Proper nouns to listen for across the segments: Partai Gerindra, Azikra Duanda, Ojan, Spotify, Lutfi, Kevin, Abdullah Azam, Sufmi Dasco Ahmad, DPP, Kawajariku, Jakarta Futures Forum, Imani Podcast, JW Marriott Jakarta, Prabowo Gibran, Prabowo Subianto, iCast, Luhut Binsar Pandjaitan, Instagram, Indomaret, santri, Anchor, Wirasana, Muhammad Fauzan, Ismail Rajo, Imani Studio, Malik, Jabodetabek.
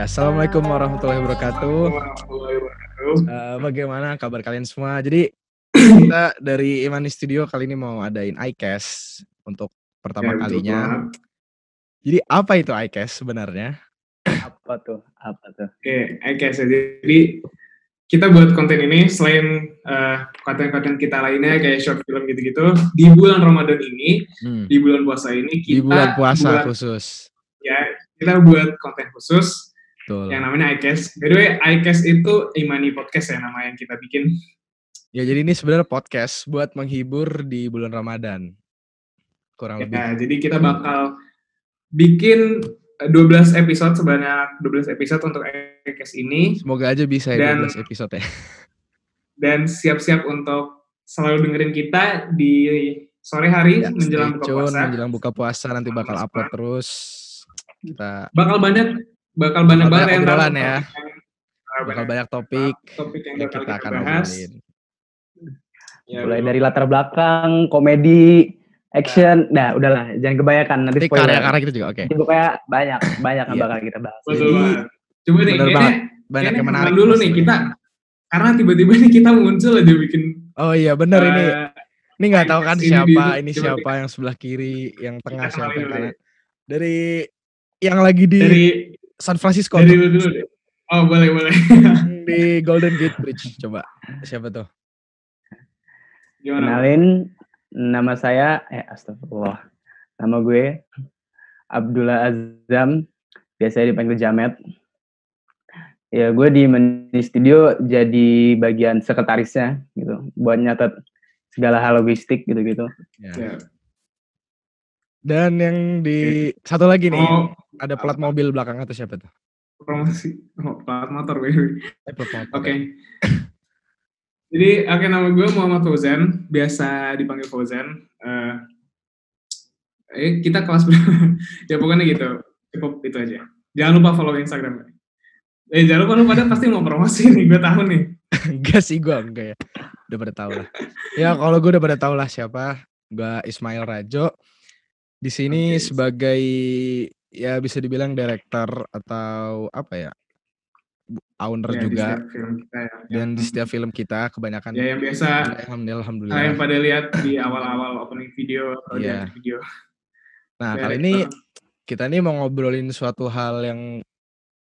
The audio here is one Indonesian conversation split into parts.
Ya, assalamualaikum warahmatullahi wabarakatuh. Bagaimana kabar kalian semua? Jadi kita dari Imani Studio kali ini mau adain iCast untuk pertama kalinya. Jadi apa itu iCast sebenarnya? Apa tuh? Oke, iCast. Jadi kita buat konten ini selain konten-konten kita lainnya kayak short film gitu-gitu. Di bulan Ramadan ini, di bulan puasa ini kita khusus. Ya, kita buat konten khusus. Betul. Yang namanya iCast. By the way, iCast itu Imani Podcast ya nama yang kita bikin. Ya, jadi ini sebenarnya podcast buat menghibur di bulan Ramadan. Kurang lebih. Ya, jadi kita bakal bikin 12 episode sebanyak 12 episode untuk iCast ini. Semoga aja bisa ya 12 episode ya. Dan siap-siap untuk selalu dengerin kita di sore hari ya, menjelang buka puasa nanti bakal upload terus. Kita bakal banyak yang obrolan ya. Bakal banyak topik yang kita akan bahas. Ya, mulai dari latar belakang, komedi, action, nah udahlah, jangan kebanyakan nanti spoiler. Karena kita juga oke. Itu kayak banyak yang bakal kita bahas. Betul. Cuma nih banyak yang menarik dulu nih kita. Karena tiba-tiba nih kita muncul aja bikin. Oh iya benar ini. Ini enggak tahu kan siapa yang sebelah kiri, yang tengah siapa yang kanan. Dari yang lagi dari San Francisco. Dari dulu. Oh, boleh. Di Golden Gate Bridge coba. Siapa tuh? Kenalin. Nama saya, astagfirullah. Nama gue Abdullah Azam, biasanya dipanggil Jamet. Ya, gue di Imani Studio jadi bagian sekretarisnya gitu, buat nyatet segala hal logistik gitu-gitu. Ya. Dan yang di satu lagi nih, ada plat mobil belakang atau siapa tuh? Promosi, plat motor gue. Oke. Jadi, nama gue Muhammad Fauzan, biasa dipanggil Fauzan. Kita kelas berapa? Ya pokoknya gitu, cukup itu aja. Jangan lupa follow Instagram. Jangan lupa, pada pasti mau promosi nih, gue tahu nih. Enggak ya, udah pada tahu lah. Ya kalau gue udah pada tahu lah siapa, gue Ismail Rajo. Di sini sebagai, ya bisa dibilang director atau apa ya, owner ya, juga di kita, ya. Dan di setiap film kita kebanyakan ya yang biasa alhamdulillah kalian pada lihat di awal-awal opening video atau di video. Nah kali ini kita nih mau ngobrolin suatu hal yang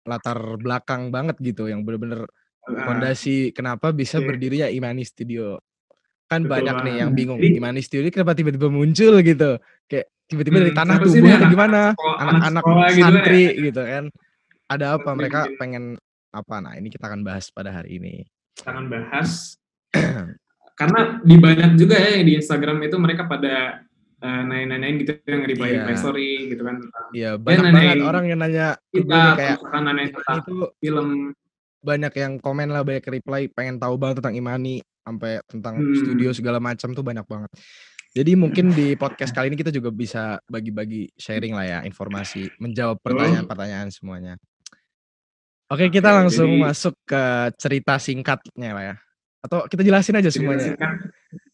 latar belakang banget gitu yang benar-benar fondasi kenapa bisa berdirinya Imani Studio kan. Betul banyak nih yang bingung Imani Studio kenapa tiba-tiba muncul gitu kayak tiba-tiba dari tanah tumbuh gimana anak-anak santri gitu kan ada apa mereka pengen apa? Nah ini kita akan bahas pada hari ini. Kita akan bahas karena di banyak juga ya di Instagram itu mereka pada nanya-nanyain gitu yang reply story gitu kan. Iya banyak banget orang yang nanya kita kayak itu film banyak yang komen lah banyak reply pengen tahu banget tentang Imani sampai tentang studio segala macam tuh banyak banget. Jadi mungkin di podcast kali ini kita juga bisa bagi-bagi sharing lah ya informasi menjawab pertanyaan-pertanyaan semuanya. Oke, kita langsung masuk ke cerita singkatnya lah ya. Atau kita jelasin aja semuanya.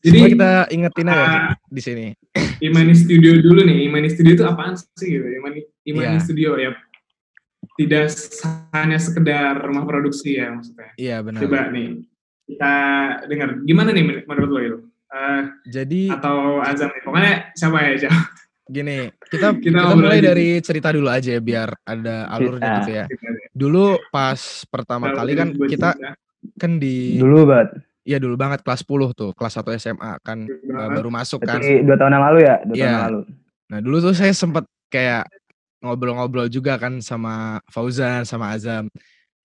Jadi semua kita ingetin aja di sini. Imani Studio dulu nih. Imani Studio itu apaan sih gitu? Imani Studio ya. Tidak hanya sekedar rumah produksi ya maksudnya. Iya, benar. Coba nih. Kita dengar gimana nih menurut lo itu? Jadi atau Azam nih. Pokoknya siapa aja. Gini, kita mulai dari cerita dulu aja ya, biar ada alurnya gitu ya. Dulu pas pertama kali kan kita kan di... Dulu banget kelas 10 tuh, kelas 1 SMA kan baru masuk kan. Jadi 2 tahun yang lalu ya? 2 tahun yang lalu. Nah dulu tuh saya sempat kayak ngobrol-ngobrol juga kan sama Fauzan, sama Azam.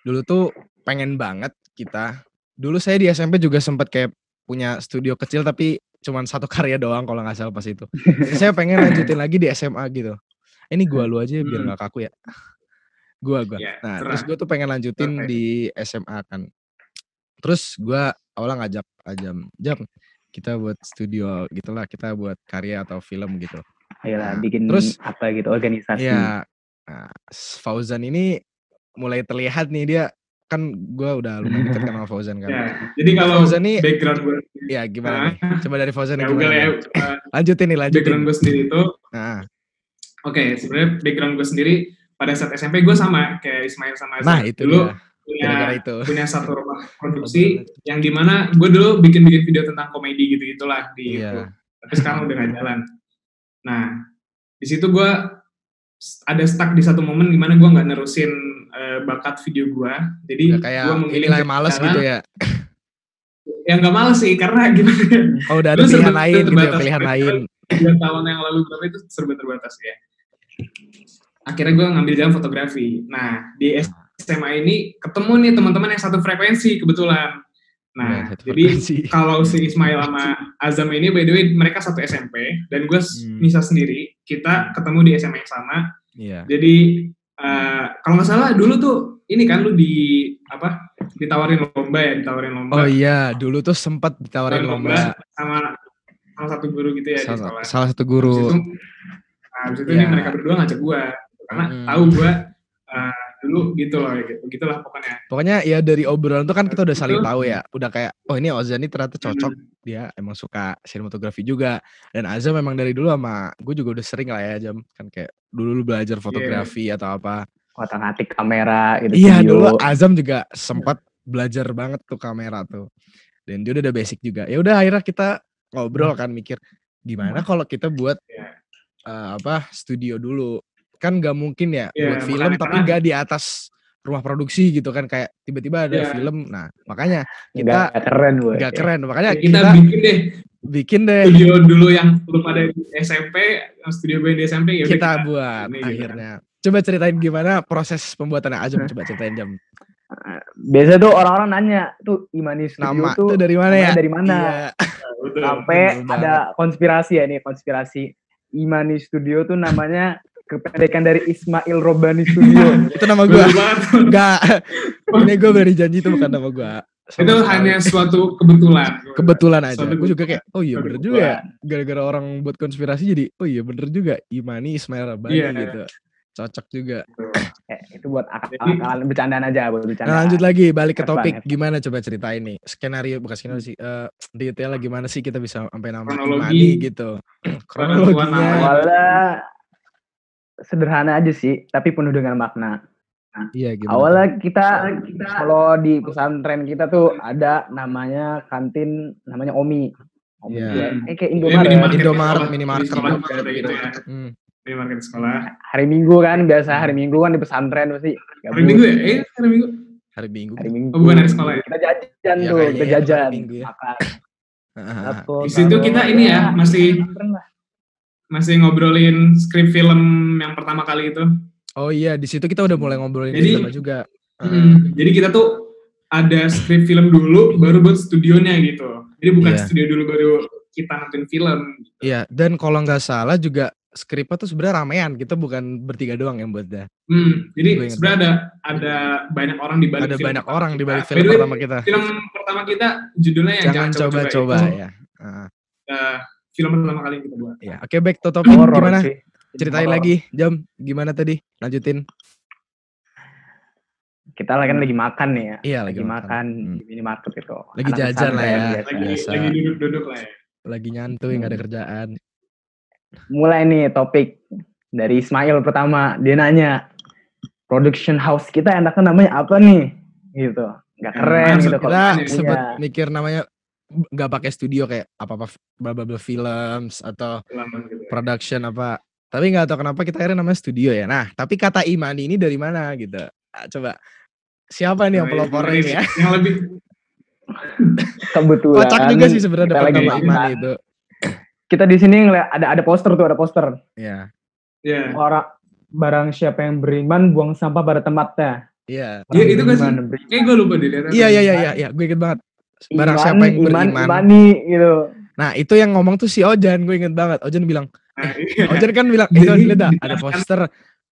Dulu tuh pengen banget kita. Dulu saya di SMP juga sempat kayak punya studio kecil tapi... cuman satu karya doang kalau gak salah pas itu. Saya pengen lanjutin lagi di SMA gitu. Ini gua lu aja biar gak kaku ya. Gua. Ya, nah terus gua tuh pengen lanjutin di SMA kan. Terus gua awalnya ngajak Ajam. Jam, kita buat studio gitu lah. Kita buat karya atau film gitu. Ayolah bikin terus, apa gitu, organisasi. Ya, nah, Fauzan ini mulai terlihat nih dia. Kan gue udah lumayan deket sama Fauzan kan. Ya, jadi kalau Fauzan nih, background gue. Ya gimana nih? Coba dari Fauzan ya, gimana? Ya, lanjutin nih. Background gue sendiri itu. Oke, sebenarnya background gue sendiri. pada saat SMP gue sama kayak Ismail sama Azam. Nah, itu dulu punya satu rumah produksi yang dimana gue dulu bikin video tentang komedi gitu-gitulah di YouTube. Tapi sekarang udah gak jalan. Nah, di situ gue ada stuck di satu momen dimana gue gak nerusin bakat video gue. Jadi gue memilih males gitu ya. Ya gak males sih, karena gimana ya. Oh, udah ada pilihan lain gitu ya, pilihan lain. 3 tahun yang lalu itu serba terbatas ya. Akhirnya gue ngambil jalan fotografi. Nah, di SMA ini ketemu nih teman-teman yang satu frekuensi kebetulan. Nah, ya, jadi kalau si Ismail sama Azam ini, by the way, mereka satu SMP. Dan gue misah sendiri, kita ketemu di SMA yang sama. Ya. Jadi, kalau gak salah dulu tuh, ini kan lu ditawarin lomba. Oh iya, dulu tuh sempat ditawarin lomba. Sama satu guru gitu ya di sekolah. Salah satu guru. Habis itu ini mereka berdua ngajak gue. Karena tahu gue dulu gitu loh. Begitulah pokoknya. Pokoknya ya dari obrolan itu kan kita udah saling tahu ya. Udah kayak, oh ini Ojan ini ternyata cocok. Dia emang suka sinematografi juga. Dan Azam memang dari dulu sama gue juga udah sering lah ya Azam. Kan kayak dulu belajar fotografi atau apa. Otak-atik kamera gitu. Iya dulu Azam juga sempat belajar banget tuh kamera tuh. Dan dia udah ada basic juga. Ya udah akhirnya kita ngobrol kan mikir gimana kalau kita buat studio dulu. Kan gak mungkin ya buat film tapi gak di atas rumah produksi gitu kan, kayak tiba-tiba ada film. Nah, makanya kita gak keren. Makanya kita bikin deh studio dulu yang belum ada di SMP, studio gue di SMP ya kita buat ini, akhirnya. Gitu. Coba ceritain gimana proses pembuatannya Azam, coba ceritain Jam. Biasa tuh orang-orang nanya, tuh Imani Studio tuh dari mana ya? Dari mana? Iya. Sampai ada konspirasi ya nih, konspirasi. Imani Studio tuh namanya kependekan dari Ismail Robani Studio. Itu nama gue. Enggak. Ini gue berani janji itu bukan nama gue. Itu hanya suatu kebetulan aja. Gue juga kayak, oh iya bener juga ya. Gara-gara orang buat konspirasi jadi, oh iya bener juga. Imani Ismail Robani gitu. Cocok juga. Itu buat akal-akalan bercandaan aja. Nah, lanjut lagi, balik ke topik. Gimana coba ceritain nih. Bukan skenario sih, detailnya gimana sih kita bisa sampai nama Imani gitu. Kronologinya. Awalnya sederhana aja sih, tapi penuh dengan makna. Nah, awalnya kita kalau di pesantren kita tuh ada namanya kantin, namanya Omi. Yeah. Kayak Indomaret gitu ya. Di market sekolah. Hari Minggu kan biasa, hari Minggu kan di pesantren pasti. Hari Minggu. Oh, bukan hari sekolah ya. Kita jajan tuh, makan. Di situ kita ini ya masih ngobrolin skrip film yang pertama kali itu. Oh iya, di situ kita udah mulai ngobrolin film juga. Jadi kita tuh ada skrip film dulu baru buat studionya gitu. Jadi bukan studio dulu baru kita nonton film. Iya, gitu. Dan kalau nggak salah juga skripnya tuh sebenarnya ramean, kita bukan bertiga doang yang buat dah. Jadi sebenarnya ada banyak orang di balik film. Ada banyak orang di balik film pertama kita. Film pertama kita judulnya yang Jangan Coba-Coba ya. Film pertama kali kita buat. Ya, oke, back to topic. Gimana? Ceritain lagi, Jam. Gimana tadi? Lanjutin. Kita kan lagi makan nih ya. Iya, lagi makan di minimarket itu. Lagi anak jajan lah ya. Lagi duduk-duduk lah ya. Lagi nyantuy, enggak ada kerjaan. Mulai nih topik dari Ismail pertama, dia nanya production house kita enaknya namanya apa nih gitu, nggak keren gitu. Kita sempat mikir namanya nggak pakai studio kayak apa films atau production apa, tapi nggak tahu kenapa kita akhirnya namanya studio ya. Nah tapi kata Imani ini dari mana gitu, coba siapa nih yang pelopornya ya? Yang lebih kebetulan kocak juga sih sebenarnya dapat nama Imani itu. Kita di sini ngeliat ada poster tuh, ada poster. Iya. Yeah. Yeah. Orang barang siapa yang beriman buang sampah pada tempatnya. Iya. Yeah. Iya itu kan. Kayak gue lupa dilihat. Iya, gue inget banget. Barang siapa yang beriman. Imani gitu. Nah, itu yang ngomong tuh si Ojan, gue inget banget. Ojan bilang, Ojan kan bilang, itu ada poster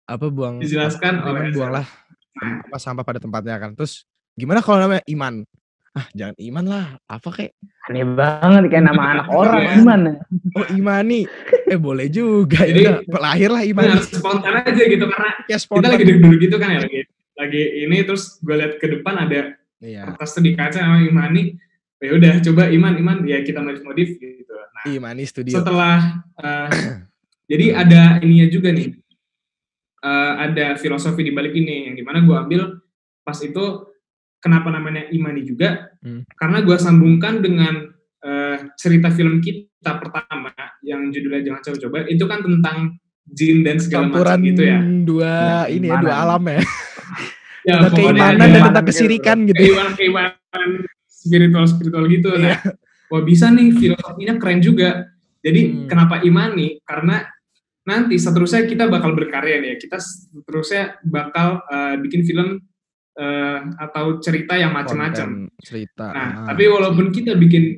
apa buang. Dijelaskan oleh buanglah apa sampah pada tempatnya kan. Terus gimana kalau namanya Iman? Jangan Iman lah, apa kayak aneh banget kayak nama anak orang Iman. Oh Imani, boleh juga. Jadi lahirlah Imani. Spontan aja gitu karena ya, kita lagi duduk gitu kan ya lagi ini, terus gue lihat ke depan ada kertas di kaca sama Imani. Ya udah coba Iman ya kita modif gitu. Nah, Imani Studio. Setelah jadi ada ininya juga nih ada filosofi di balik ini, yang dimana gue ambil pas itu kenapa namanya Imani juga, karena gue sambungkan dengan cerita film kita pertama yang judulnya Jangan Coba-Coba, itu kan tentang jin dan segala campuran macam gitu ya. Dua nah, ini ya, dua alam ya. Ya tentang keimanan dan tentang kesirikan gitu. Keimanan spiritual gitu. Nah, wah bisa nih, filosofinya keren juga. Jadi kenapa Imani? Karena nanti seterusnya kita bakal berkarya nih ya. Kita seterusnya bakal bikin film atau cerita yang macam-macam. Cerita. Nah, tapi walaupun kita bikin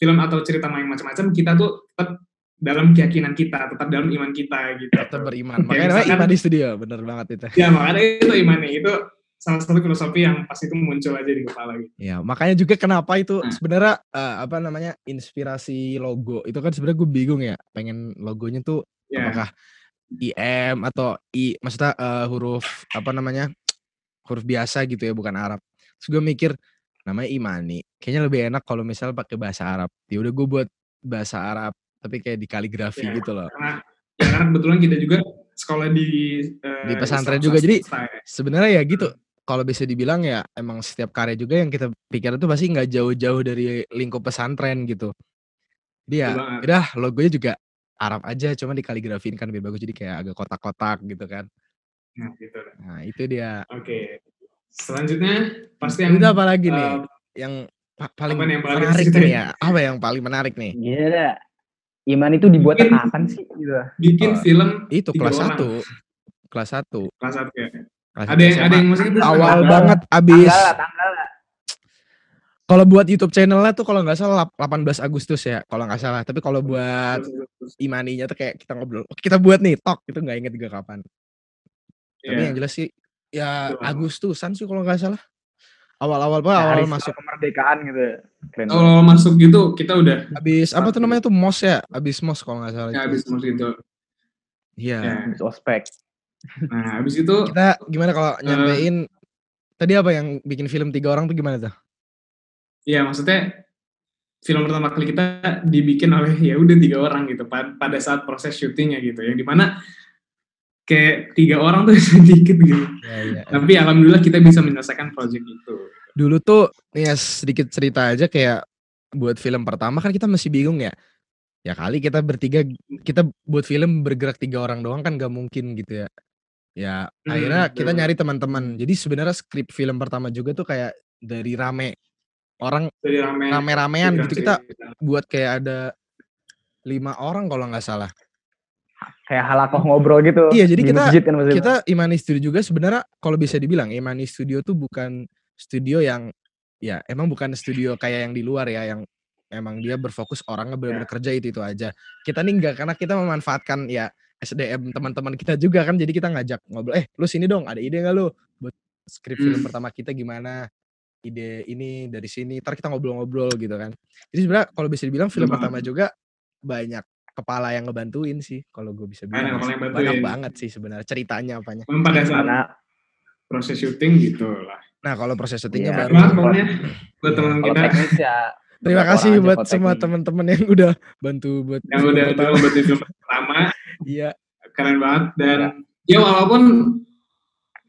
film atau cerita yang macam-macam, kita tuh tetap dalam keyakinan kita, tetap dalam iman kita gitu. Tetap beriman. Makanya Imani Studio, bener banget itu. Ya, makanya itu Imani itu salah satu filosofi yang pas itu muncul aja di kepala gitu. Ya, makanya juga kenapa itu sebenarnya inspirasi logo itu kan sebenarnya gue bingung ya, pengen logonya tuh apakah IM atau I, maksudnya huruf huruf biasa gitu ya, bukan Arab. Terus gue mikir namanya Imani, kayaknya lebih enak kalau misal pakai bahasa Arab. Ya udah gue buat bahasa Arab tapi kayak di kaligrafi gitu loh. Karena kebetulan kita juga sekolah di pesantren juga, jadi sebenarnya ya gitu. Kalau bisa dibilang ya emang setiap karya juga yang kita pikir itu pasti gak jauh-jauh dari lingkup pesantren gitu. Dia udah logonya juga Arab aja, cuma dikaligrafin kan lebih bagus, jadi kayak agak kotak-kotak gitu kan. Nah gitu. Nah itu dia. Oke. Selanjutnya pasti yang apa lagi nih? Yang paling menarik nih ya. Apa yang paling menarik nih? Iya. Imani itu dibuat kapan sih gitu? Bikin film itu kelas 1 ya. Ada yang maksudnya awal banget abis tanggal lah. Kalau buat YouTube channelnya tuh kalau nggak salah 18 Agustus ya, kalau nggak salah. Tapi kalau buat Imaninya tuh kayak kita ngobrol, kita buat nih talk, itu nggak inget juga kapan. Tapi yang jelas sih ya Agustusan sih kalau nggak salah. Awal masuk kemerdekaan gitu. Awal masuk gitu kita udah. Abis apa tuh namanya tuh mos ya, abis mos kalau nggak salah. Ya abis mos gitu. Iya. Abis ospek. Nah, habis itu kita gimana kalau nyampein tadi apa yang bikin film 3 orang tuh gimana tuh? Iya, maksudnya film pertama kali kita dibikin oleh 3 orang gitu pada saat proses syutingnya gitu. Yang dimana kayak 3 orang tuh sedikit gitu. Ya. Tapi alhamdulillah kita bisa menyelesaikan proyek itu. Dulu tuh ya sedikit cerita aja, kayak buat film pertama kan kita masih bingung ya. Ya kali kita bertiga, kita buat film bergerak 3 orang doang kan gak mungkin gitu ya. Ya akhirnya kita nyari teman-teman. Jadi sebenarnya skrip film pertama juga tuh kayak dari rame-ramean gitu. Kita buat kayak ada 5 orang kalau nggak salah, kayak halakoh ngobrol gitu. Iya, jadi kita Imani Studio juga sebenarnya kalau bisa dibilang Imani Studio tuh bukan studio yang ya emang bukan studio kayak yang di luar ya, yang emang dia berfokus orangnya benar-benar kerja itu aja. Kita nih enggak, karena kita memanfaatkan ya SDM teman-teman kita juga kan. Jadi kita ngajak ngobrol, lu sini dong, ada ide nggak lu buat skrip film pertama kita gimana? Ide ini dari sini, ntar kita ngobrol-ngobrol gitu kan. Jadi sebenarnya kalau bisa dibilang film pertama juga banyak kepala yang ngebantuin sih, kalau gue bisa bilang. Banyak banget sih sebenarnya ceritanya apanya. Pada saat proses syuting gitu lah. Nah kalau proses syutingnya baru. Buat teman kita. Terima kasih buat semua teman-teman yang udah bantu buat. Yang udah bantu film pertama. Iya. Keren banget dan ya walaupun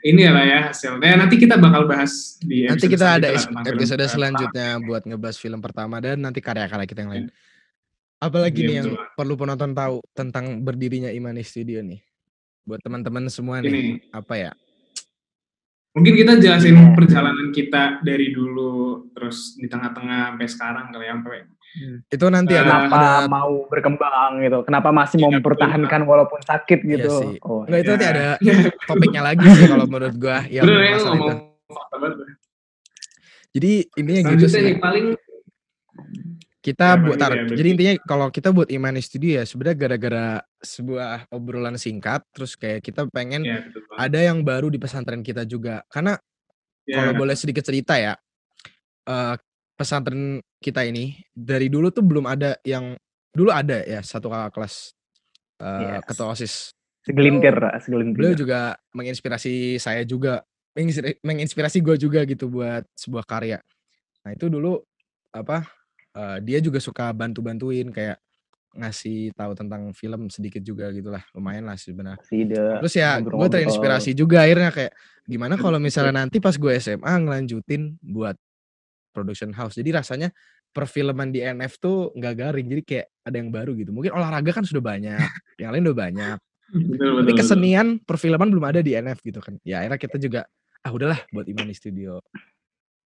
ini lah ya hasilnya. Nanti kita bakal bahas di episode. Nanti kita ada episode selanjutnya buat ngebahas film pertama dan nanti karya-karya kita yang lain. Apalagi nih yang perlu penonton tahu tentang berdirinya Imani Studio nih. Buat teman-teman semua nih, apa ya? Mungkin kita jelasin perjalanan kita dari dulu terus di tengah-tengah sampai sekarang kali ya, sampai. Itu nanti kenapa mau berkembang gitu. Kenapa masih mau mempertahankan walaupun sakit gitu. Iya sih. Oh, itu nanti ada topiknya lagi sih kalau menurut gua. Bener, ngomong fakta banget. Jadi intinya gitu sih. Paling kita buat jadi intinya kalau kita buat Imani Studio ya sebenarnya gara-gara sebuah obrolan singkat, terus kayak kita pengen ada yang baru di pesantren kita juga. Karena kalau boleh sedikit cerita ya, pesantren kita ini dari dulu tuh belum ada yang dulu ada ya satu kakak kelas ketua OSIS segelintir. Beliau juga menginspirasi saya juga, menginspirasi gue juga gitu buat sebuah karya. Nah itu dulu dia juga suka bantu-bantuin kayak ngasih tahu tentang film sedikit juga gitulah, lumayan lah sebenarnya. Terus ya gue terinspirasi juga akhirnya kayak gimana kalau misalnya nanti pas gue SMA ngelanjutin buat production house. Jadi rasanya perfilman di NF tuh nggak garing, jadi kayak ada yang baru gitu. Mungkin olahraga kan sudah banyak, yang lain udah banyak. Tapi kesenian perfilman belum ada di NF gitu kan. Ya akhirnya kita juga udahlah buat Imani Studio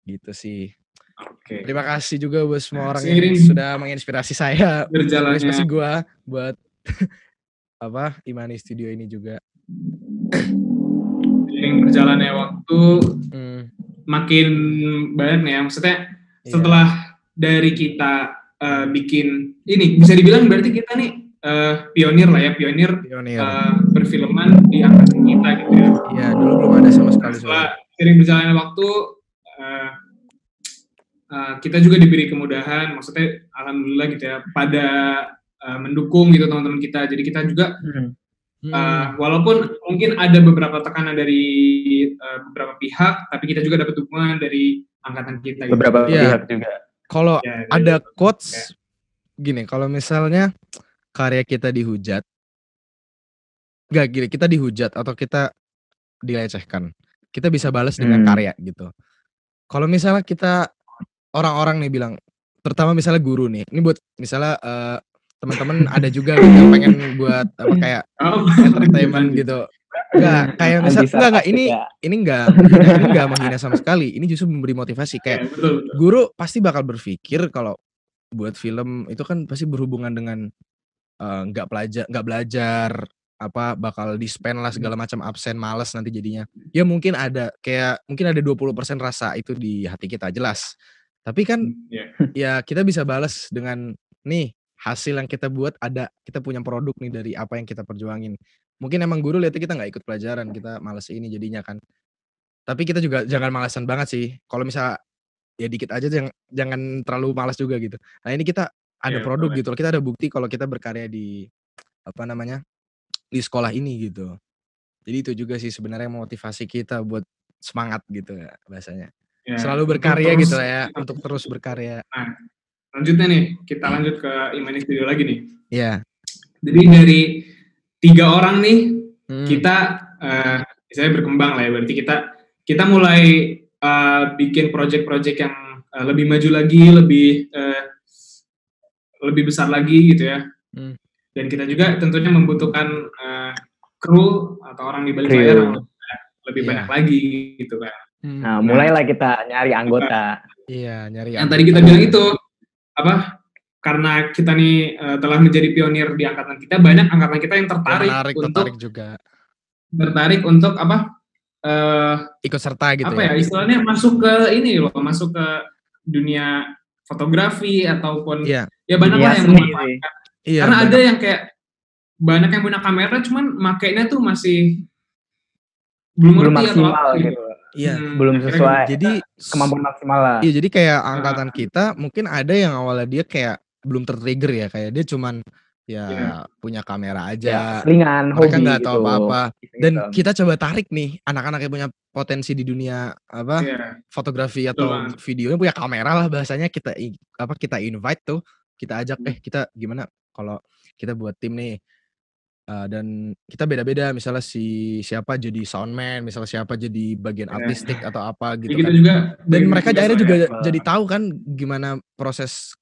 gitu sih. Oke. Terima kasih juga buat semua orang yang sudah menginspirasi saya, menginspirasi gue buat Imani Studio ini juga. Yang berjalannya waktu makin banyak ya, maksudnya setelah dari kita bikin ini bisa dibilang berarti kita nih pionir lah ya, pionir. Perfilman di angkatan kita gitu ya. Iya, dulu belum ada sama sekali. Setelah sering berjalannya waktu. Kita juga diberi kemudahan, maksudnya alhamdulillah gitu ya, pada mendukung gitu teman-teman kita. Jadi kita juga walaupun mungkin ada beberapa tekanan dari beberapa pihak, tapi kita juga dapat dukungan dari angkatan kita. Gitu. Beberapa pihak juga. Kalau ada quotes gini, kalau misalnya karya kita dihujat, kita dihujat atau kita dilecehkan, kita bisa balas dengan karya gitu. Kalau misalnya kita orang-orang nih bilang, terutama misalnya guru nih, ini buat misalnya teman-teman ada juga yang pengen buat apa kayak entertainment gitu. Ini enggak menghina sama sekali. Ini justru memberi motivasi kayak guru pasti bakal berpikir kalau buat film itu kan pasti berhubungan dengan enggak belajar, apa bakal dispen lah segala macam, absen, malas nanti jadinya. Ya mungkin ada 20% rasa itu di hati kita jelas. Tapi kan ya kita bisa balas dengan nih hasil yang kita buat, ada kita punya produk nih dari apa yang kita perjuangin. Mungkin emang guru lihatnya kita nggak ikut pelajaran, kita malas ini jadinya kan. Tapi kita juga jangan malasan banget sih. Kalau misalnya ya dikit aja, jangan terlalu malas juga gitu. Nah ini kita ada produk gitu, kita ada bukti kalau kita berkarya di di sekolah ini gitu. Jadi itu juga sih sebenarnya motivasi kita buat semangat gitu ya bahasanya. Ya, selalu berkarya terus, gitu ya, untuk terus berkarya. Nah, lanjutnya nih, kita lanjut ke Imani Studio lagi nih. Iya. Jadi dari 3 orang nih, kita misalnya berkembang lah ya, berarti kita mulai bikin proyek-proyek yang lebih maju lagi, lebih besar lagi gitu ya. Dan kita juga tentunya membutuhkan kru atau orang di balik layar yang lebih banyak lagi gitu kan. Nah, mulailah kita nyari anggota. Iya, nyari anggota. Yang tadi kita bilang itu karena kita nih telah menjadi pionir di angkatan kita, banyak angkatan kita yang tertarik untuk ikut serta gitu. Istilahnya masuk ke ini loh, masuk ke dunia fotografi ataupun banyak lah yang memanfaatkan. Iya, karena ada yang kayak banyak yang punya kamera cuman makainya tuh masih belum maksimal gitu. Iya, belum sesuai. Jadi kemampuan maksimal lah. Iya, jadi kayak angkatan kita mungkin ada yang awalnya dia kayak belum tertrigger ya, kayak dia cuman punya kamera aja. Ringan, mereka nggak tahu gitu, apa-apa. Dan kita coba tarik nih anak-anak yang punya potensi di dunia fotografi atau videonya, punya kamera lah bahasanya, kita invite tuh, kita ajak kita gimana kalau kita buat tim nih. Dan kita beda-beda, misalnya siapa jadi soundman, misalnya siapa jadi bagian artistik atau apa gitu kan. Juga, dan mereka akhirnya juga jadi tahu kan gimana proses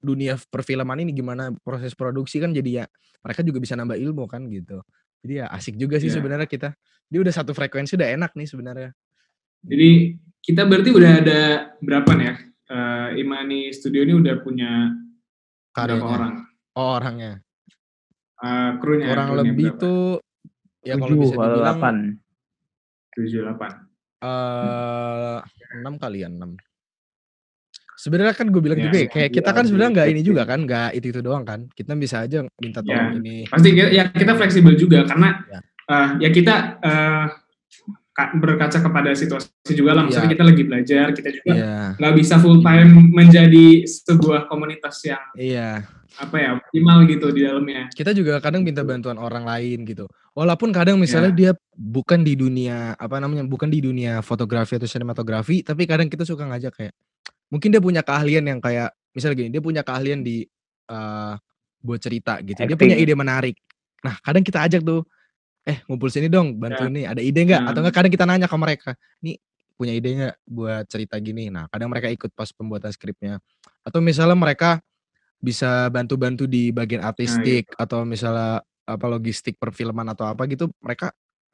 dunia perfilman ini, gimana proses produksi kan, jadi mereka juga bisa nambah ilmu kan gitu. Jadi asik juga sih sebenarnya kita. Dia udah satu frekuensi, udah enak nih sebenarnya. Jadi kita berarti udah ada berapa nih ya? Imani Studio ini udah punya berapa orang? Oh, orangnya. Krunya kurang lebih berapa? Itu 7, kalau bisa dibilang 8 6 kalian 6. Sebenarnya kan gue bilang juga kayak kita kan sebenarnya enggak ini juga kan, enggak itu doang kan. Kita bisa aja minta tolong ini. Pasti kita fleksibel juga karena kita berkaca kepada situasi juga lah, misalnya kita lagi belajar, kita juga nggak bisa full time menjadi sebuah komunitas yang optimal gitu di dalamnya. Kita juga kadang minta bantuan orang lain gitu, walaupun kadang misalnya dia bukan di dunia bukan di dunia fotografi atau sinematografi, tapi kadang kita suka ngajak kayak mungkin dia punya keahlian yang kayak misalnya gini, dia punya keahlian di buat cerita gitu. Dia punya ide menarik. Nah, kadang kita ajak tuh, ngumpul sini dong, bantu nih, ada ide nggak? Atau nggak kadang kita nanya ke mereka, nih punya ide nggak buat cerita gini? Nah, kadang mereka ikut pas pembuatan skripnya. Atau misalnya mereka bisa bantu-bantu di bagian artistik atau misalnya apa logistik perfilman atau apa gitu, mereka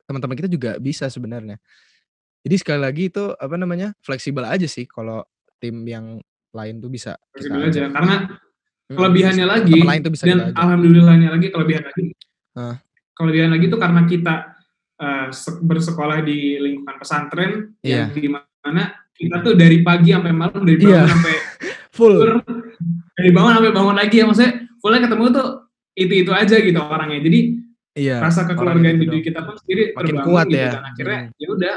teman-teman kita juga bisa sebenarnya. Jadi sekali lagi itu fleksibel aja sih kalau tim yang lain tuh bisa. Fleksibel aja karena kelebihannya lagi dan alhamdulillahnya lagi kelebihan lagi tuh karena kita bersekolah di lingkungan pesantren yang di mana kita tuh dari pagi sampai malam, dari bangun sampai full, dari bangun sampai bangun lagi ya, maksudnya fullnya ketemu tuh itu aja gitu orangnya. Jadi rasa kekeluargaan di diri kita pun sendiri makin terbangun kuat, gitu ya. Dan akhirnya ya udah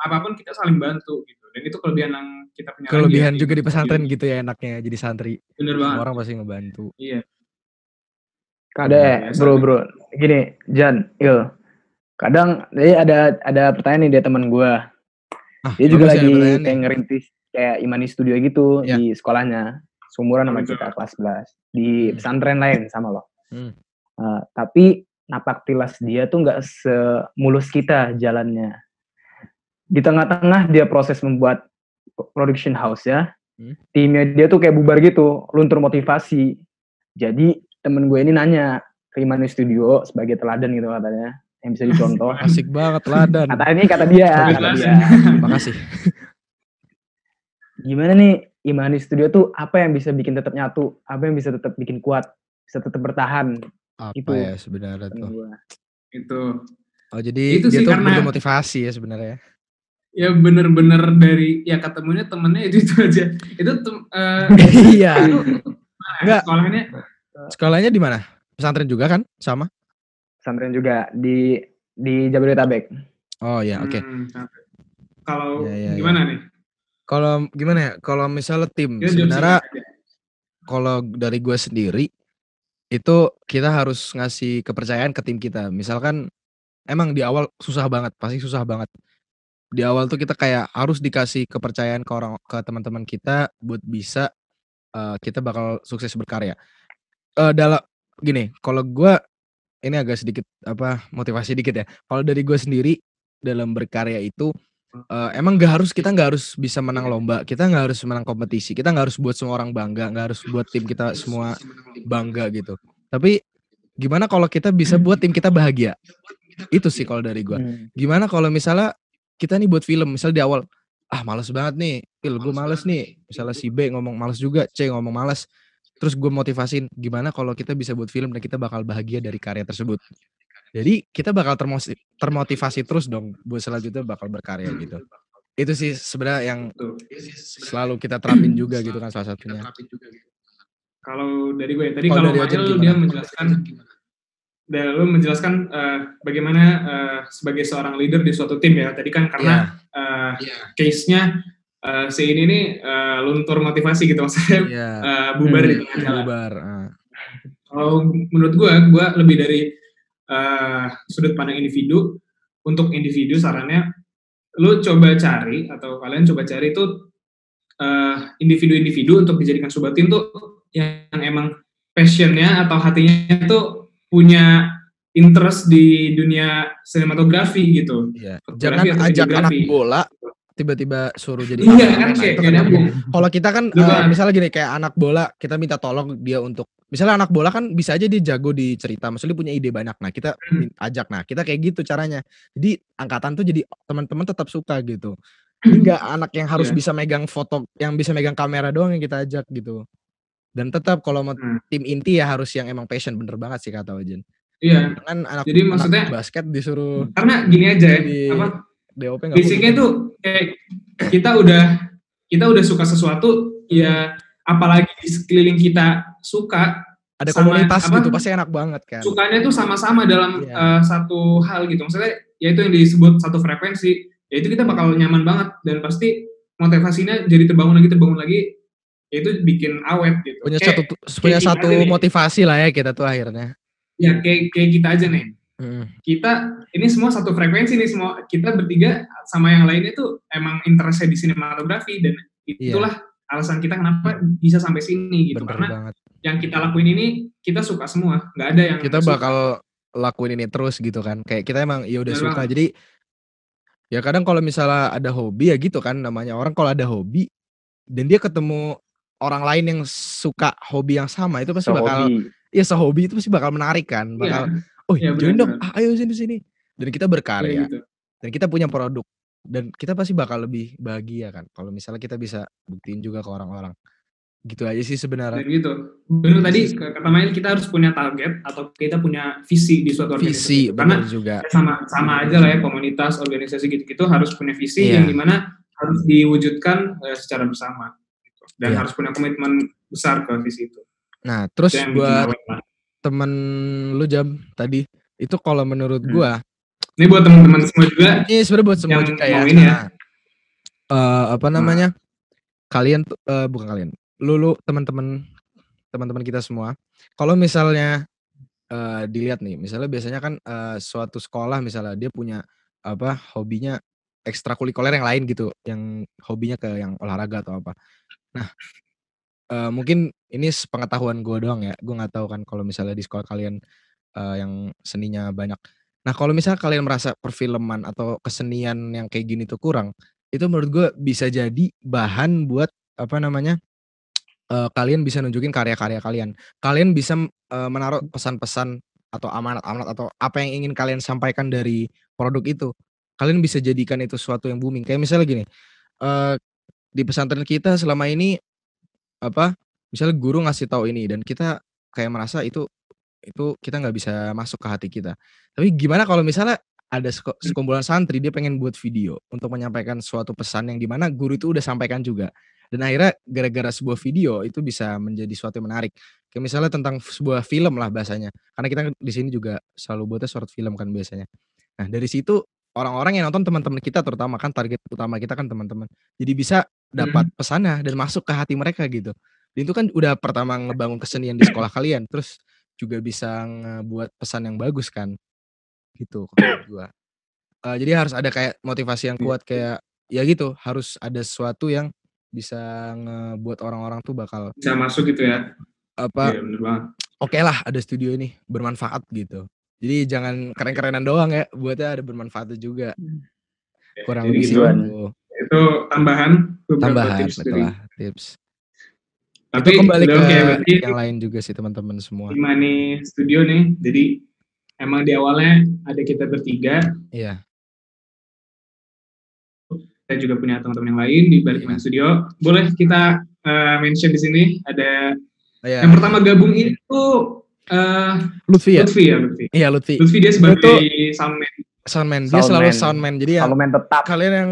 apapun kita saling bantu gitu, dan itu kelebihan yang kita punya. Kelebihan juga di pesantren gitu ya, enaknya jadi santri. Bener banget. Orang pasti ngebantu. Iya. Kadang bro gini Jan, il kadang dia ada pertanyaan nih dari teman gue. Dia juga lagi kayak ngerintis kayak Imani Studio gitu di sekolahnya, seumuran sama kita kelas 11 di pesantren lain sama lo. Tapi napak tilas dia tuh gak semulus kita jalannya. Di tengah-tengah dia proses membuat production house ya, timnya dia tuh kayak bubar gitu, luntur motivasi. Jadi temen gue ini nanya ke Imani Studio sebagai teladan gitu katanya, yang bisa dicontoh. Asik banget teladan. Kata dia. Makasih. Gimana nih Imani Studio tuh apa yang bisa bikin tetap nyatu, apa yang bisa tetap bikin kuat, bisa tetap bertahan? Apa itu ya sebenarnya tuh itu jadi itu dia tuh perlu motivasi ya sebenarnya ya, bener-bener dari ya ketemunya temennya itu aja itu iya enggak sekolahnya di mana, pesantren juga kan? Sama pesantren juga di Jabodetabek. Oh ya, oke. Kalau gimana nih, kalau gimana ya, kalau misalnya tim ya, sebenarnya kalau dari gue sendiri itu kita harus ngasih kepercayaan ke tim kita. Misalkan emang di awal susah banget, pasti susah banget. Di awal tuh kita kayak harus dikasih kepercayaan ke teman-teman kita buat bisa kita bakal sukses berkarya. Dalam gini, kalau gue ini agak sedikit motivasi dikit ya. Kalau dari gue sendiri dalam berkarya itu emang kita nggak harus bisa menang lomba, kita nggak harus menang kompetisi, kita nggak harus buat semua orang bangga, nggak harus buat tim kita semua bangga gitu. Tapi gimana kalau kita bisa buat tim kita bahagia? Itu sih kalau dari gue. Gimana kalau misalnya kita nih buat film, misalnya di awal males banget nih, gue males nih. Misalnya si B ngomong males juga, C ngomong males. Terus gue motivasiin, gimana kalau kita bisa buat film dan kita bakal bahagia dari karya tersebut. Jadi kita bakal termotivasi terus dong buat selanjutnya bakal berkarya gitu. Itu sih sebenarnya yang selalu kita terapin juga gitu kan, salah satunya. Kalau dari gue tadi, kalau Majel dia menjelaskan bagaimana sebagai seorang leader di suatu tim ya. Tadi kan karena case-nya si ini nih luntur motivasi gitu maksudnya, bubar di tengah jalan. Kalau menurut gue lebih dari sudut pandang individu. Untuk individu sarannya lu coba cari atau kalian coba cari itu individu-individu untuk dijadikan sebuah tim tuh yang emang passionnya atau hatinya tuh punya interest di dunia sinematografi gitu. Jangan ajak anak bola tiba-tiba suruh jadi kalau kita kan misalnya gini, kayak anak bola kita minta tolong dia untuk, misalnya anak bola kan bisa aja dia jago di cerita, maksudnya punya ide banyak, nah kita ajak, nah kita kayak gitu caranya, jadi angkatan tuh jadi teman-teman tetap suka gitu. Ini nggak anak yang harus bisa megang foto, yang bisa megang kamera doang yang kita ajak gitu. Dan tetap kalau mau tim inti ya harus yang emang passion, bener banget sih kata Ojan. Kan anak, jadi maksudnya anak basket disuruh karena gini aja ya, basicnya tuh kayak kita udah suka sesuatu ya, apalagi di sekeliling kita suka, ada komunitas gitu pasti enak banget kan. Sukanya tuh sama-sama dalam satu hal gitu, maksudnya yaitu yang disebut satu frekuensi, yaitu kita bakal nyaman banget dan pasti motivasinya jadi terbangun lagi, yaitu bikin awet gitu. Punya satu motivasi lah ya kita tuh akhirnya. Ya kayak kita aja nih. Kita ini semua satu frekuensi nih, semua kita bertiga sama yang lainnya tuh emang interestnya di sinematografi, dan itulah alasan kita kenapa bisa sampai sini gitu. Bener karena banget. yang kita lakuin ini kita suka semua, nggak ada yang kita bakal lakuin ini terus gitu kan, kayak kita emang ya udah suka banget. Jadi ya kadang kalau misalnya ada hobi ya gitu kan, namanya orang kalau ada hobi dan dia ketemu orang lain yang suka hobi yang sama itu pasti bakal ya sehobi itu pasti bakal menarik kan, bakal oh ya, join dong, ah, ayo sini dan kita berkarya ya, gitu. Dan kita punya produk dan kita pasti bakal lebih bahagia kan kalau misalnya kita bisa buktiin juga ke orang-orang. Gitu aja sih sebenarnya. Dan gitu. Benar tadi kata Mail, kita harus punya target atau kita punya visi di suatu organisasi. Visi, karena juga. Sama aja lah ya, komunitas, organisasi gitu-gitu harus punya visi yang dimana harus diwujudkan secara bersama. Gitu. Dan harus punya komitmen besar ke visi itu. Nah, terus buat temen lu Jam tadi, itu kalau menurut gua. Ini buat teman-teman semua juga. Ini sebenarnya buat semua juga ya. Nah, apa namanya? Bukan kalian. Lulu teman-teman kita semua. Kalau misalnya dilihat nih, misalnya biasanya kan suatu sekolah misalnya dia punya apa hobinya ekstrakurikuler yang lain gitu, yang hobinya ke yang olahraga atau apa. Nah, mungkin ini sepengetahuan gue doang ya. Gue nggak tahu kan kalau misalnya di sekolah kalian yang seninya banyak. Nah, kalau misalnya kalian merasa perfilman atau kesenian yang kayak gini tuh kurang, itu menurut gue bisa jadi bahan buat apa namanya? Kalian bisa nunjukin karya-karya kalian. Kalian bisa menaruh pesan-pesan atau amanat-amanat atau apa yang ingin kalian sampaikan dari produk itu. Kalian bisa jadikan itu sesuatu yang booming. Kayak misalnya gini, di pesantren kita selama ini apa? Misalnya guru ngasih tahu ini dan kita kayak merasa itu kita nggak bisa masuk ke hati kita. Tapi gimana kalau misalnya ada sekumpulan santri dia pengen buat video untuk menyampaikan suatu pesan yang dimana guru itu udah sampaikan juga. Dan akhirnya gara-gara sebuah video itu bisa menjadi suatu yang menarik. Kayak misalnya tentang sebuah film lah bahasanya. Karena kita di sini juga selalu buatnya short film kan biasanya. Nah dari situ orang-orang yang nonton teman-teman kita terutama kan target utama kita kan teman-teman. Jadi bisa dapat pesannya dan masuk ke hati mereka gitu. Dan itu kan udah pertama ngebangun kesenian di sekolah kalian. Terus juga bisa ngebuat pesan yang bagus kan. Gitu kalau gua. Jadi harus ada kayak motivasi yang kuat kayak ya gitu. Harus ada sesuatu yang bisa ngebuat orang-orang tuh bakal bisa masuk gitu ya apa oke lah ada studio ini bermanfaat gitu, jadi jangan keren-kerenan doang ya, buatnya ada bermanfaatnya juga kurang lebih itu tambahan tips tapi itu kembali ke yang lain juga sih teman-teman semua. Imani Studio nih, jadi emang di awalnya ada kita bertiga, kita juga punya teman-teman yang lain di balik Imani Studio. Boleh kita mention di sini ada yang pertama gabung itu Lutfi ya. Lutfi. Lutfi dia sebagai soundman. Dia selalu soundman. Jadi ya tetap. Kalian yang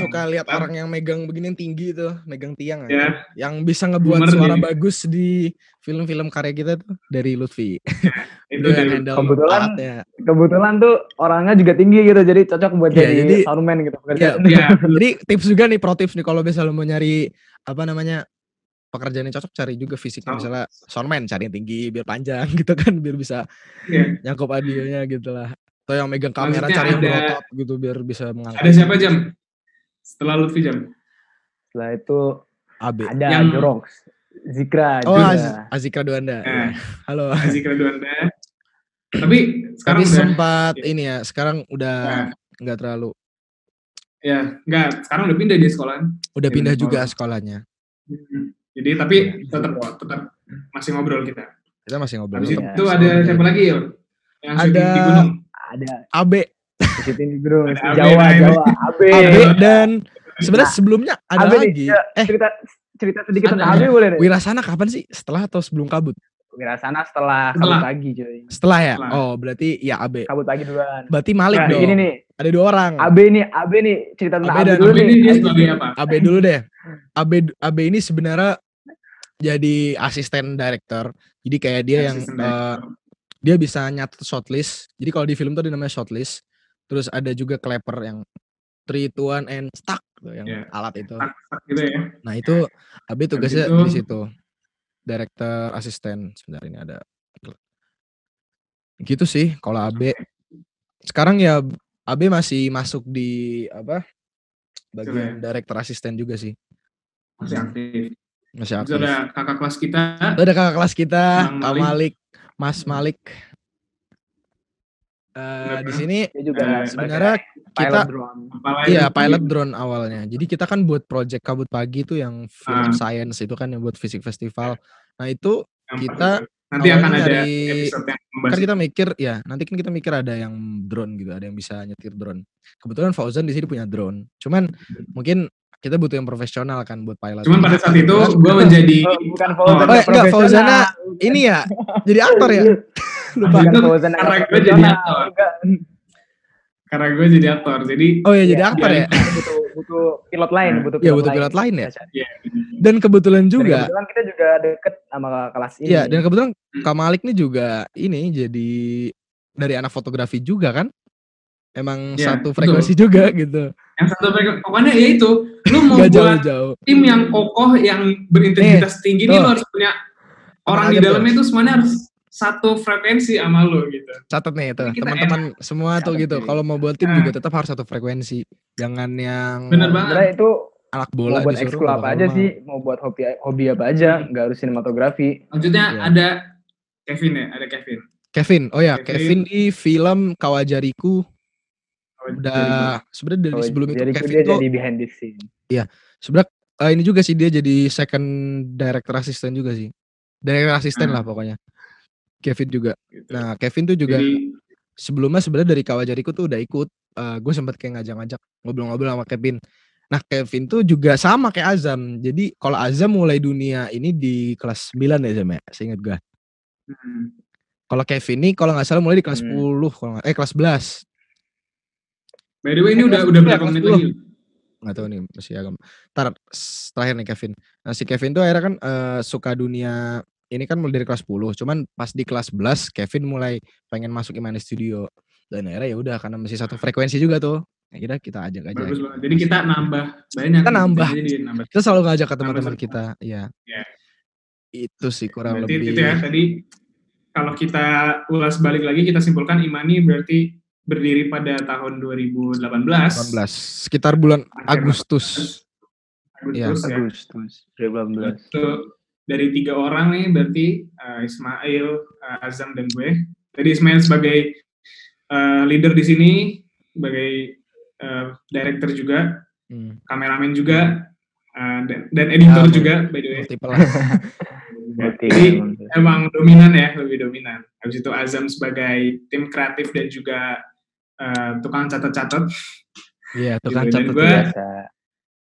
suka lihat orang yang megang begini yang tinggi itu, megang tiang yang bisa ngebuat suara dia bagus di film-film karya kita tuh dari Lutfi. Itu kebetulan tuh orangnya juga tinggi gitu, jadi cocok buat jadi soundman gitu. Jadi tips juga nih, pro tips nih, kalau misalnya mau nyari apa namanya pekerjaan yang cocok, cari juga fisiknya, misalnya soundman cari yang tinggi biar panjang gitu kan, biar bisa nyangkup audionya gitu lah. Atau yang megang kamera maksudnya cari yang berotot gitu biar bisa mengangkat. Ada siapa Jam? Setelah Lutfi Jam? Setelah itu Abe. Ada yang Jorox, Azikra Azikra Duanda. Halo Azikra Duanda. Tapi sekarang udah sempat ini ya, sekarang udah enggak terlalu. Ya, enggak, sekarang udah pindah di sekolah. Udah pindah juga sekolahnya. Jadi tapi tetap masih ngobrol kita. Kita masih ngobrol. Habis itu ada siapa lagi ya? Yang ada di gunung. Ada Abe. Di gunung Jawa. Abe dan sebenarnya sebelumnya ada Abe lagi. Cerita sedikit tentang Abe boleh deh. Wirasana kapan sih? Setelah atau sebelum kabut? Wirasana setelah kabut pagi cuy. Setelah ya? Setelah. Oh berarti ya Abe. Kabut pagi duluan. Berarti Malik dong. Ini nih. Ada 2 orang. Abe nih cerita tentang Abe dulu nih. Abe dulu deh. Abe ini sebenarnya jadi asisten director. Jadi kayak dia yang dia bisa nyatet shortlist. Jadi kalau di film tuh ada namanya shortlist. Terus ada juga clapper yang 3, 2, 1 and stuck tuh, yang alat itu. Stuck gitu ya. Nah, itu Abi tugasnya di situ. Director asisten sebenarnya ini ada. Gitu sih kalau Abi. Sekarang ya Abi masih masuk di bagian director asisten juga sih. Masih aktif. Masih aktif. Ada kakak kelas kita. Pak Malik. Mas Malik. Di sini sebenarnya kita pilot drone awalnya. Jadi kita kan buat project Kabut Pagi itu yang film science itu kan yang buat Fisik Festival. Nah, itu kita nanti akan ada episode yang membahas. Kan kita mikir ya, nanti kan kita mikir ada yang drone gitu, ada yang bisa nyetir drone. Kebetulan Fauzan di sini punya drone. Cuman mungkin kita butuh yang profesional kan buat pilot. Cuman pada saat itu gue menjadi bukan Fauzan. Enggak, Fauzana ini ya jadi aktor ya. Lupa. Karena gue jadi aktor. Jadi oh ya, jadi aktor ya. Butuh pilot lain ya. Iya. Dan kebetulan juga. Kebetulan kita juga deket sama kelas ini. Iya, dan kebetulan Kak Malik ini juga ini jadi dari anak fotografi juga kan. Emang satu frekuensi juga gitu. Yang satu frekuensi, pokoknya ya itu. Lu mau buat tim yang kokoh, yang berintegritas tinggi nih, lu harus punya orang di dalamnya itu semuanya harus satu frekuensi sama lu gitu. Catat nih itu, teman-teman semua tuh gitu. Kalau mau buat tim juga tetap harus satu frekuensi. Jangan yang bener banget. Itu anak bola mau buat ekskul apa aja sih, mau buat hobi apa aja, nggak harus sinematografi. Lanjutnya ada Kevin ya, Kevin di film Kawajariku. Udah sebenarnya dari sebelum itu Kevin itu jadi behind the scene. Iya, sebenarnya ini juga sih dia jadi second director assistant juga sih. Director assistant lah pokoknya. Kevin juga. Gitu. Nah, Kevin tuh juga jadi, sebelumnya sebenarnya dari Kawajariku tuh udah ikut. Gue sempat kayak ngajak-ngajak ngobrol-ngobrol sama Kevin. Nah, Kevin tuh juga sama kayak Azam. Jadi kalau Azam mulai dunia ini di kelas 9 ya Azam ya, seingat gue. Kalau Kevin nih kalau enggak salah mulai di kelas 10 kalau kelas 11. By the way ini udah berapa menit lagi? Gak tahu nih masih agak. Terakhir nih Kevin. Nah si Kevin tuh akhirnya kan suka dunia ini kan mulai dari kelas 10. Cuman pas di kelas 11 Kevin mulai pengen masuk Imani Studio. Dan akhirnya ya udah karena masih satu frekuensi juga tuh. Akhirnya kita ajak aja. Bagus banget. Jadi kita nambah banyak. Kita nambah. Kita selalu ngajak ke teman-teman kita. Iya. Yeah. Itu sih kurang berarti lebih. Itu ya tadi kalau kita ulas balik lagi kita simpulkan Imani berarti berdiri pada tahun 2018. Sekitar bulan Agustus. 2018. Itu dari 3 orang nih berarti Ismail, Azam dan gue. Jadi Ismail sebagai leader di sini, sebagai director juga, kameramen juga, dan editor juga by the way. Jadi emang dominan ya, lebih dominan. Habis itu Azam sebagai tim kreatif dan juga tukang catat-catat. Iya, tukang gitu. Catat biasa.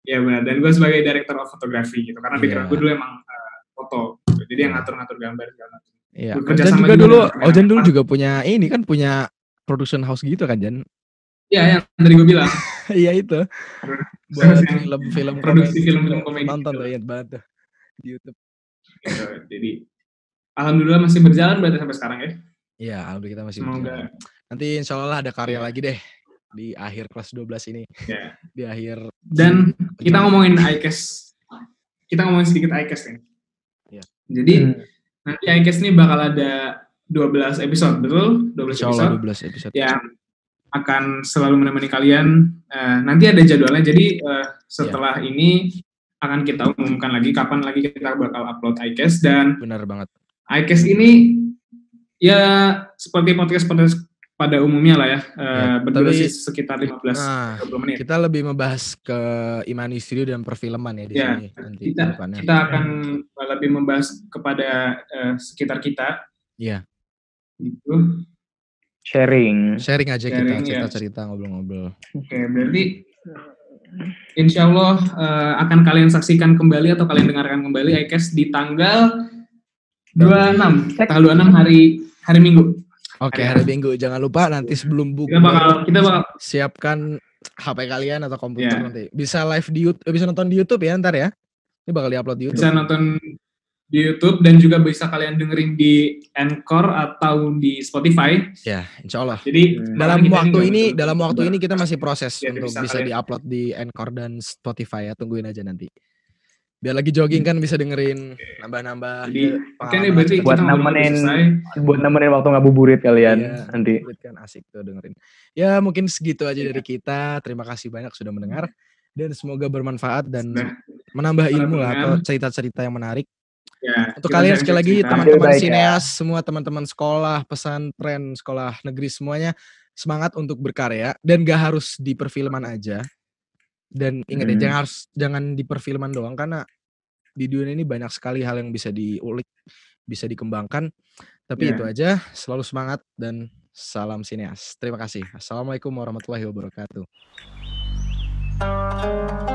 Iya benar. Dan gue sebagai director of photography gitu. Karena pikiran gue dulu emang foto. Gitu. Jadi yang ngatur-ngatur gambar segala macam. Iya. Ojan juga dulu. Ojan dulu juga punya ini kan punya production house gitu kan, Jan? Iya, yang tadi gue bilang. Iya itu. Buat film-film produksi film-film komedi. Nonton tuh lihat banget tuh di YouTube. Gitu. Jadi alhamdulillah masih berjalan berarti sampai sekarang ya. Iya, alhamdulillah kita masih berjalan. Nanti insyaallah ada karya lagi deh di akhir kelas 12 ini. Yeah. Di akhir. Dan kita ngomongin iCast. Kita ngomongin sedikit iCast nih. Iya. Yeah. Jadi nanti iCast ini bakal ada 12 episode, betul? 12 episode. Yang akan selalu menemani kalian. Nanti ada jadwalnya. Jadi setelah ini akan kita umumkan lagi kapan lagi kita bakal upload iCast dan benar banget. iCast ini ya seperti podcast pada umumnya lah ya. Berdurasi sekitar 15-20 menit. Kita lebih membahas ke Imani Studio dan perfilman ya di sini nanti kita akan lebih membahas kepada sekitar kita. Iya. Gitu. Sharing aja kita cerita-cerita ngobrol-ngobrol. Oke, berarti insyaallah akan kalian saksikan kembali atau kalian dengarkan kembali iCast di tanggal 26 hari Minggu. Oke, hari Minggu. Jangan lupa nanti sebelum buka kita bakal siapkan HP kalian atau komputer nanti. Bisa live di YouTube, bisa nonton di YouTube ya ntar ya. Ini bakal diupload di YouTube. Bisa nonton di YouTube dan juga bisa kalian dengerin di Anchor atau di Spotify. Ya, insyaallah. Jadi dalam waktu ini kita masih proses untuk bisa diupload di Anchor dan Spotify ya. Tungguin aja nanti. Biar lagi jogging kan bisa dengerin nambah-nambah. Jadi, buat nemenin waktu ngabuburit kalian nanti. Kan asik tuh dengerin. Ya, mungkin segitu aja dari kita. Terima kasih banyak sudah mendengar. Dan semoga bermanfaat dan menambah ilmu lah atau cerita-cerita yang menarik. Ya, untuk kalian sekali lagi teman-teman sineas, semua teman-teman sekolah, pesantren, sekolah negeri semuanya semangat untuk berkarya dan gak harus di perfilman aja. Dan ingat ya, jangan di perfilman doang karena di dunia ini banyak sekali hal yang bisa diulik, bisa dikembangkan. Tapi itu aja, selalu semangat dan salam sineas. Terima kasih. Assalamualaikum warahmatullahi wabarakatuh.